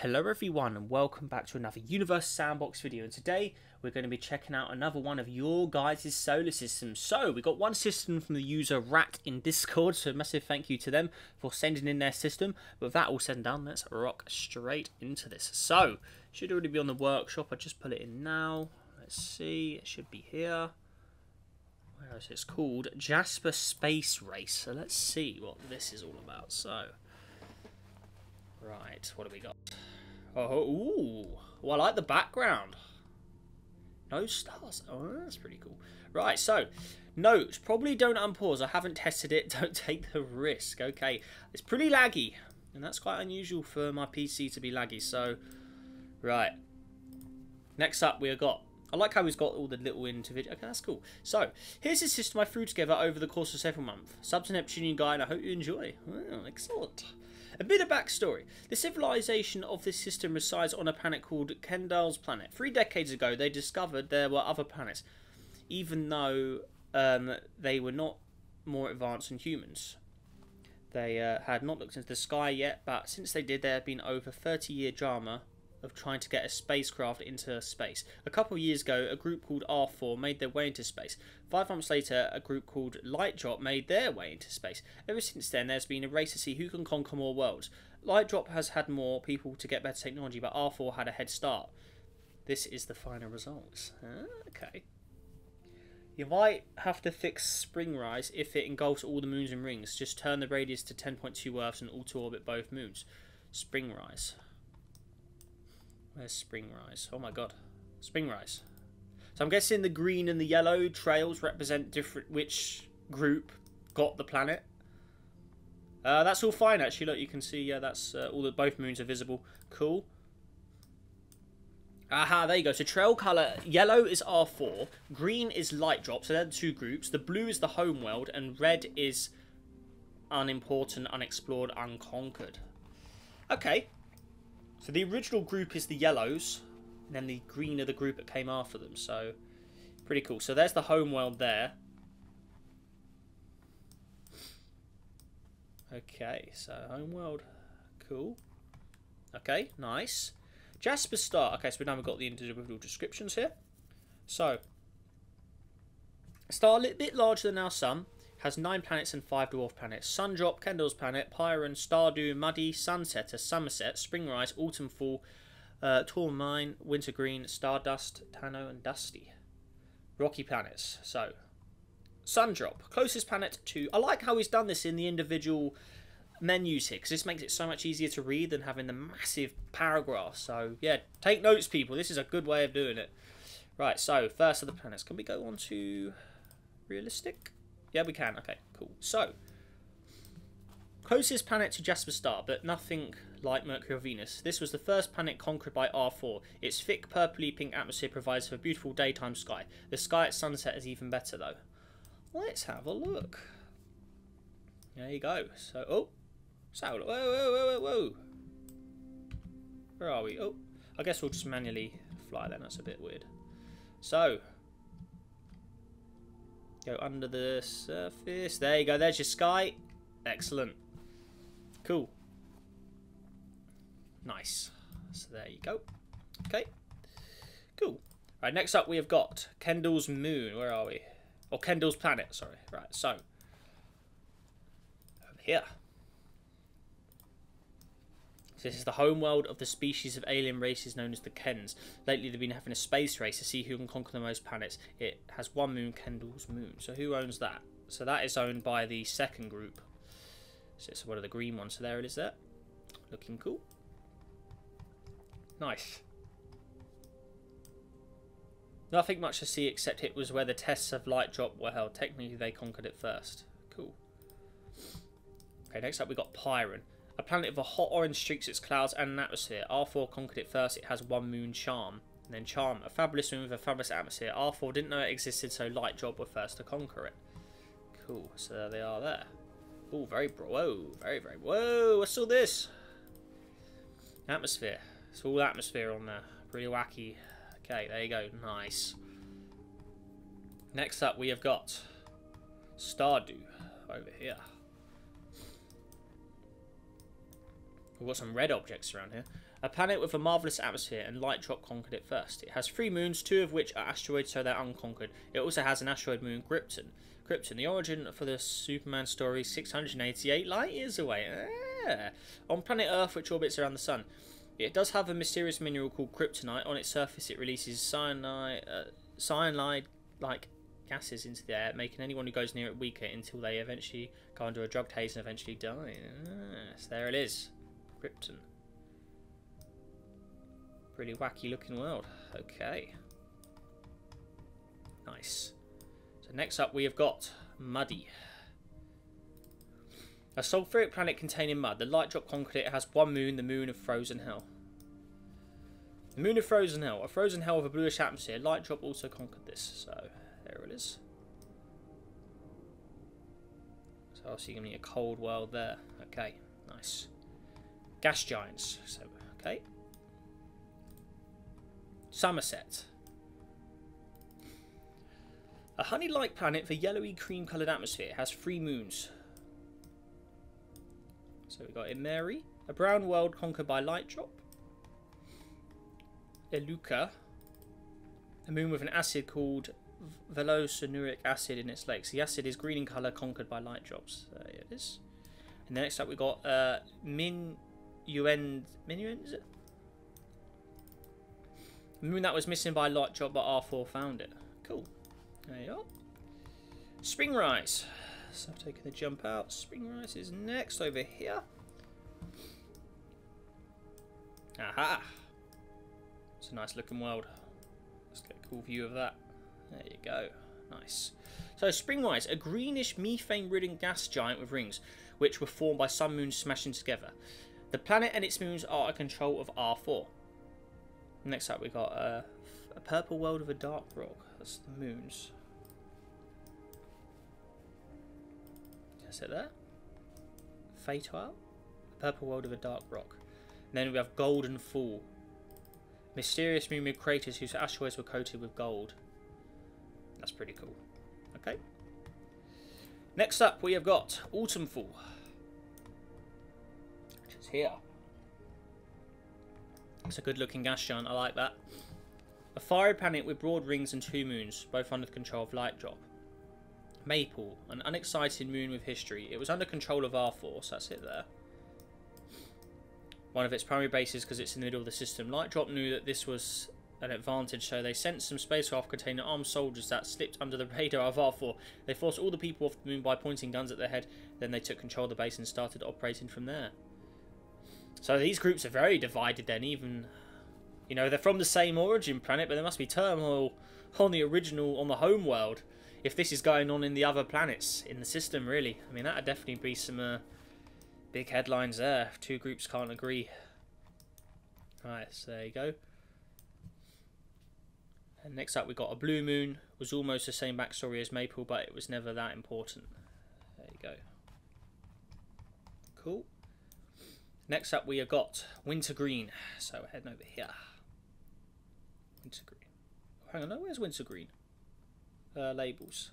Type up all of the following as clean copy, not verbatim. Hello everyone and welcome back to another Universe Sandbox video, and today we're going to be checking out another one of your guys' solar systems. So we got one system from the user Rat in Discord, so massive thank you to them for sending in their system. But with that all said and done, let's rock straight into this. So should already be on the workshop. I just put it in now. Let's see, it should be here. Where is it? It's called Jasper Space Race. So let's see what this is all about. So right, what do we got? Oh, ooh. Well, I like the background. No stars. Oh, that's pretty cool. Right, so, notes. Probably don't unpause. I haven't tested it. Don't take the risk. Okay. It's pretty laggy, and that's quite unusual for my PC to be laggy. So, right. Next up, we've got... I like how he's got all the little individual... Okay, that's cool. So, here's the system I threw together over the course of several months. Subs to Neptunian Guy, and I hope you enjoy. Oh, excellent. A bit of backstory. The civilization of this system resides on a planet called Kendall's Planet. 3 decades ago, they discovered there were other planets, even though they were not more advanced than humans. They had not looked into the sky yet, but since they did, there had been over 30-year drama of trying to get a spacecraft into space. A couple of years ago, a group called R4 made their way into space. 5 months later, a group called Light Drop made their way into space. Ever since then, there's been a race to see who can conquer more worlds. Light Drop has had more people to get better technology, but R4 had a head start. This is the final results. Okay. You might have to fix Springrise if it engulfs all the moons and rings. Just turn the radius to 10.2 Earths and auto-orbit both moons. Springrise. Where's Springrise? Oh my god. Springrise. So I'm guessing the green and the yellow trails represent different... which group got the planet. That's all fine, actually. Look, you can see, yeah, that's all the... both moons are visible. Cool. Aha, there you go. So trail colour... yellow is R4. Green is Light Drop. So they're the two groups. The blue is the home world. And red is unimportant, unexplored, unconquered. Okay. So the original group is the yellows, and then the green are the group that came after them, so pretty cool. So there's the home world there. Okay, so home world, cool. Okay, nice. Jasper Star. Okay, so now we've got the individual descriptions here. So, star a little bit larger than our sun. Has 9 planets and 5 dwarf planets. Sundrop, Kendall's Planet, Pyron, Stardew, Muddy, Sunsetter, Somerset, Springrise, Autumn Fool, Tor Mine, Wintergreen, Stardust, Hano, and Dusty. Rocky planets. So, Sundrop, closest planet to... I like how he's done this in the individual menus here, because this makes it so much easier to read than having the massive paragraph. So, yeah, take notes, people. This is a good way of doing it. Right, so, first of the planets. Can we go on to realistic? Yeah, we can. Okay, cool. So, closest planet to Jasper Star, but nothing like Mercury or Venus. This was the first planet conquered by R4. Its thick, purpley-pink atmosphere provides for a beautiful daytime sky. The sky at sunset is even better, though. Let's have a look. There you go. So, oh. So, whoa, whoa, whoa, whoa, whoa. Where are we? Oh, I guess we'll just manually fly then. That's a bit weird. So... go under the surface. There you go. There's your sky. Excellent. Cool. Nice. So there you go. Okay. Cool. Right, next up we have got Kendall's moon. Where are we? Or Kendall's planet, sorry. Right, so. Over here. So this is the homeworld of the species of alien races known as the Kens. Lately, they've been having a space race to see who can conquer the most planets. It has 1 moon, Kendall's moon. So who owns that? So that is owned by the second group. So it's one of the green ones. So there it is there. Looking cool. Nice. Nothing much to see except it was where the tests of Light Drop were held. Technically, they conquered it first. Cool. Okay, next up we got Pyron. A planet with a hot orange streaks, its clouds, and an atmosphere. R4 conquered it first. It has 1 moon, Charm. And then Charm, a fabulous moon with a fabulous atmosphere. R4 didn't know it existed, so Light Drop were first to conquer it. Cool, so there they are there. Oh, very bro. Whoa, very, very. Whoa, what's all this? Atmosphere. It's all atmosphere on there. Pretty wacky. Okay, there you go. Nice. Next up, we have got Stardew over here. We've got some red objects around here. A planet with a marvellous atmosphere, and Light Drop conquered it first. It has 3 moons, 2 of which are asteroids, so they're unconquered. It also has an asteroid moon, Krypton. Krypton, the origin for the Superman story, 688 light years away. Ah. On planet Earth, which orbits around the sun. It does have a mysterious mineral called Kryptonite. On its surface, it releases cyanide-like gases into the air, making anyone who goes near it weaker until they eventually go under a drug haze and eventually die. Ah, so there it is. Krypton. Pretty wacky looking world. Okay. Nice. So next up we have got Muddy. A sulfuric planet containing mud. The Light Drop conquered it. It has 1 moon, the moon of frozen hell. The moon of frozen hell. A frozen hell with a bluish atmosphere. Light Drop also conquered this. So there it is. So obviously you're going to need a cold world there. Okay, nice. Gas giants. So, okay. Somerset. A honey-like planet with a yellowy cream coloured atmosphere. It has 3 moons. So we've got Emeri. A brown world conquered by Light Drop. Eluca. A moon with an acid called Velocianuric acid in its lakes. The acid is green in colour, conquered by Light Drops. There it is. And next up we've got Minuend, is it? A moon that was missing by Light Drop, but R4 found it. Cool. There you are. Springrise. So I've taken the jump out. Springrise is next over here. Aha! It's a nice looking world. Let's get a cool view of that. There you go. Nice. So Springrise, a greenish methane-ridden gas giant with rings, which were formed by sun moons smashing together. The planet and its moons are under control of R4. Next up we got a purple world with a dark rock. That's the moons. That's it there. Fatal. Purple world with a dark rock. And then we have Golden Fool. Mysterious moon with craters whose asteroids were coated with gold. That's pretty cool. Okay. Next up we have got Autumn Fool. Which is here. It's a good looking gas giant, I like that. A fiery planet with broad rings and 2 moons, both under the control of Light Drop. Maple, an unexciting moon with history. It was under control of R4, so that's it there. One of its primary bases because it's in the middle of the system. Light Drop knew that this was an advantage, so they sent some spacecraft containing armed soldiers that slipped under the radar of R4. They forced all the people off the moon by pointing guns at their head, then they took control of the base and started operating from there. So these groups are very divided then, even, you know, they're from the same origin planet, but there must be turmoil on the original, on the home world, if this is going on in the other planets in the system, really. I mean, that would definitely be some big headlines there, if 2 groups can't agree. Alright, so there you go. And next up we got a blue moon. It was almost the same backstory as Maple, but it was never that important. There you go. Cool. Next up we have got Wintergreen. So we're heading over here. Wintergreen. Hang on, no, where's Wintergreen? Labels.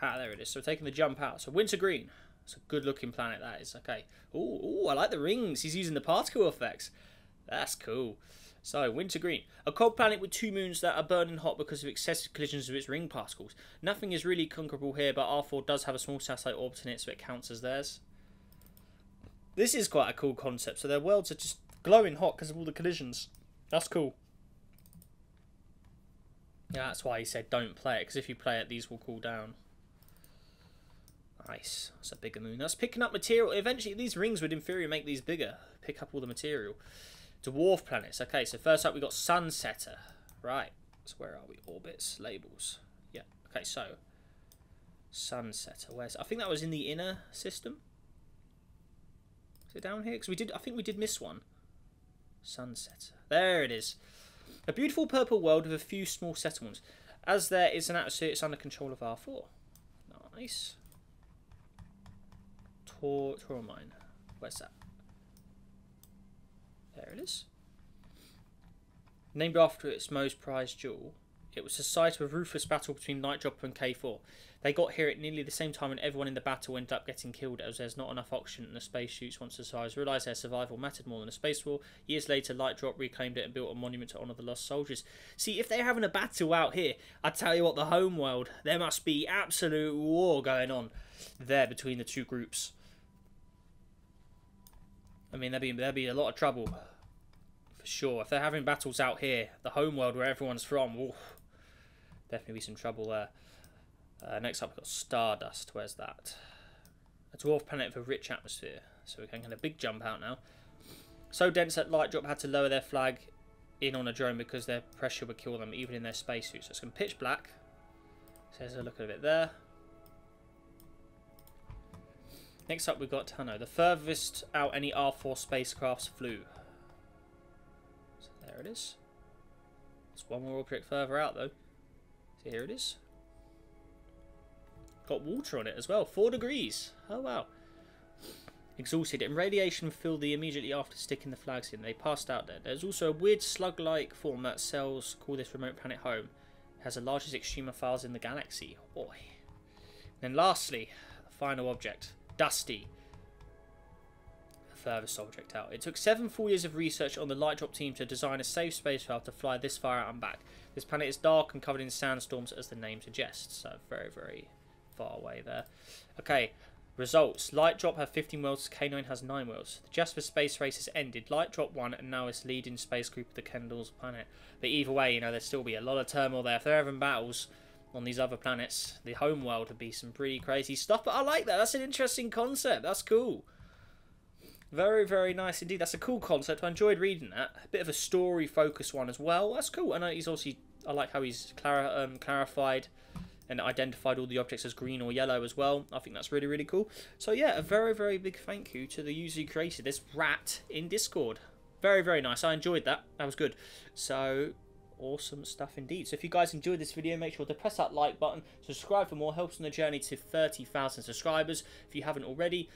Ah, there it is. So we're taking the jump out. So Wintergreen. It's a good looking planet, that is. Okay. Ooh, I like the rings. He's using the particle effects. That's cool. So, Wintergreen. A cold planet with 2 moons that are burning hot because of excessive collisions of its ring particles. Nothing is really conquerable here, but R4 does have a small satellite orbiting it, so it counts as theirs. This is quite a cool concept. So their worlds are just glowing hot because of all the collisions. That's cool. Yeah, that's why he said don't play it, because if you play it, these will cool down. Nice. That's a bigger moon. That's picking up material. Eventually, these rings would, in theory, make these bigger. Pick up all the material. Dwarf planets. Okay, so first up we got Sunsetter. Right. So where are we? Orbits. Labels. Yeah. Okay, so Sunsetter. Where's... I think that was in the inner system. Is it down here? Because we did... I think we did miss one. Sunsetter. There it is. A beautiful purple world with a few small settlements. As there is an atmosphere, it's under control of R4. Nice. Tor Mine. Where's that? There it is. Named after its most prized jewel, it was a site of a ruthless battle between Light Drop and K4. They got here at nearly the same time and everyone in the battle ended up getting killed as there's not enough oxygen in the spacesuits once the Sires realised their survival mattered more than a space war. Years later, Light Drop reclaimed it and built a monument to honour the lost soldiers. See, if they're having a battle out here, I tell you what, the homeworld, there must be absolute war going on there between the two groups. I mean, there'd be a lot of trouble, for sure. If they're having battles out here, the homeworld where everyone's from, oof, definitely be some trouble there. Next up, we've got Stardust. Where's that? A dwarf planet with a rich atmosphere. So we're going to get a big jump out now. So dense that Light Drop had to lower their flag in on a drone because their pressure would kill them, even in their spacesuits. So it's going to pitch black. So there's a look at it there. Next up, we've got Hano. The furthest out any R4 spacecrafts flew. So there it is. It's one more object further out, though. So here it is. Got water on it as well, 4 degrees. Oh wow. Exhausted and radiation filled the immediately after sticking the flags in. They passed out there. There's also a weird slug-like form that cells call this remote planet home. It has the largest extremophiles in the galaxy. Oi. Then lastly, the final object, Dusty. The furthest object out. It took 7 full years of research on the Light Drop team to design a safe spacecraft to fly this far out and back. This planet is dark and covered in sandstorms, as the name suggests. So very, very far away there. Okay, results. Light Drop have 15 worlds, K9 has 9 worlds. The Jasper Space Race has ended. Light Drop won and now is leading space group of the Kendall's Planet. But either way, you know, there'll still be a lot of turmoil there. If they're having battles on these other planets, the home world would be some pretty crazy stuff. But I like that. That's an interesting concept. That's cool. Very, very nice indeed. That's a cool concept. I enjoyed reading that. A bit of a story-focused one as well. That's cool. I know he's obviously... I like how he's clarified and identified all the objects as green or yellow as well. I think that's really, really cool. So yeah, a very, very big thank you to the user who created this rat in Discord. Very, very nice. I enjoyed that. That was good. So, awesome stuff indeed. So if you guys enjoyed this video, make sure to press that like button. Subscribe for more. Helps on the journey to 30,000 subscribers if you haven't already.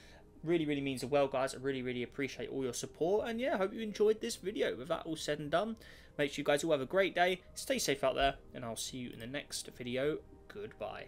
Really, really means the world, guys. I really, really appreciate all your support. And yeah, I hope you enjoyed this video. With that all said and done, make sure you guys all have a great day. Stay safe out there. And I'll see you in the next video. Goodbye.